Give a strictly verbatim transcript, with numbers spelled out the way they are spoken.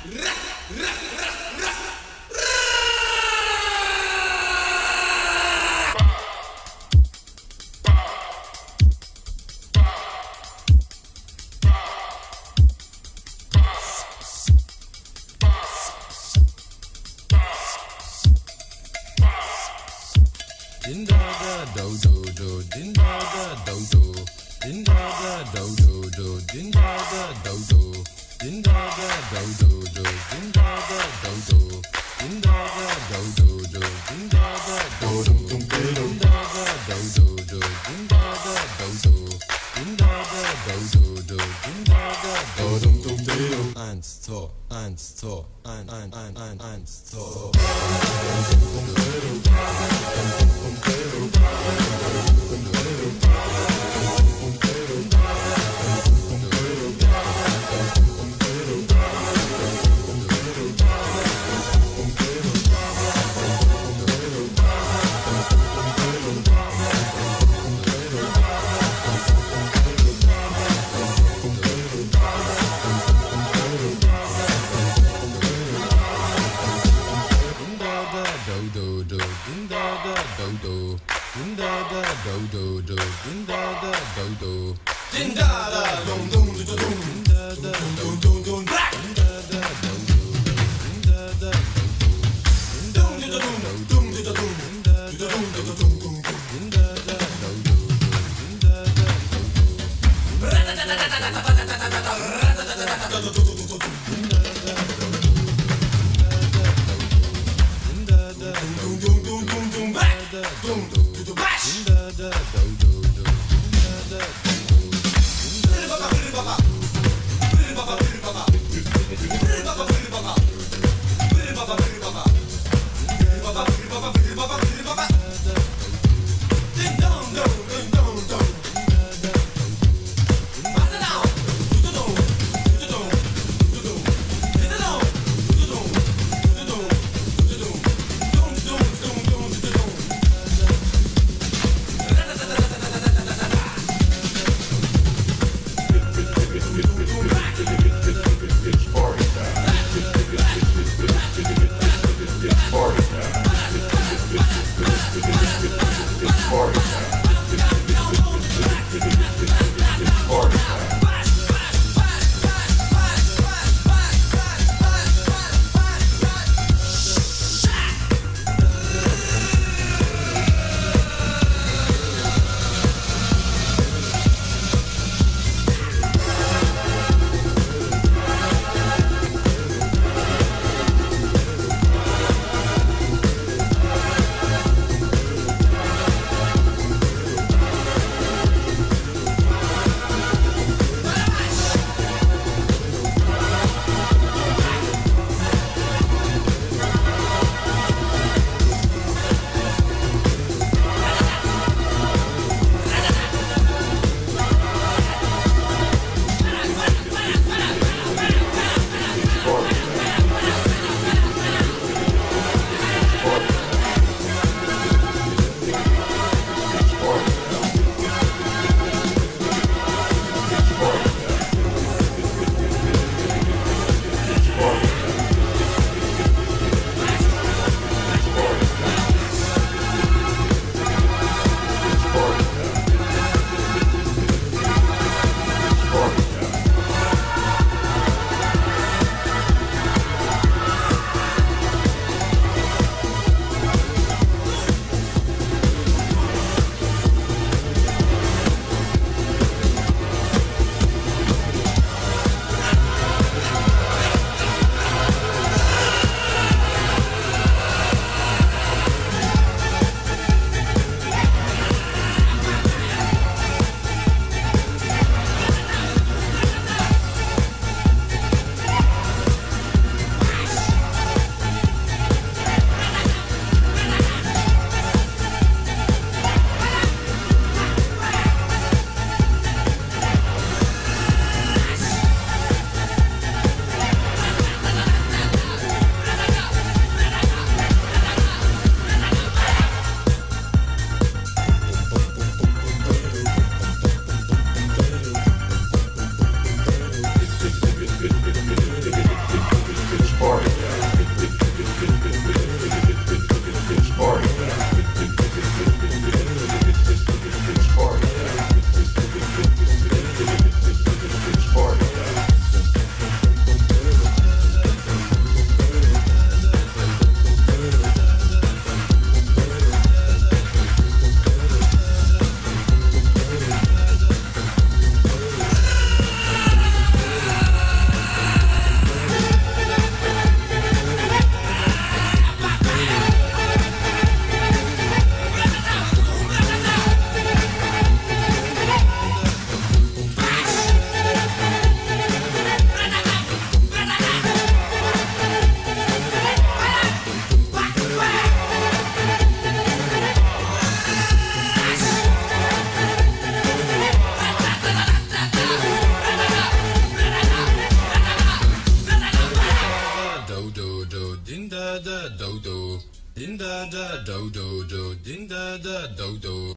Din da da do do do, din da da do do, din da da do do do, din da da do do, din da da do do do, din da da do do, din da da do do do, din da da do do, din da da do do do, din da da do do, din da da do do do, din da da do do do. Eins, zwei, eins, zwei, ein, ein, ein, ein, eins, zwei. Din da da do do do, din da da do do, din da da dum dum dum dum, din da da dum dum dum, din da da do do, din da da dum dum dum dum dum, din da da dum dum dum dum, din da da do do, din da da do do, ra da da da da da da da da da da. Baba, baba, baba. Din da da do do do, din da da do do.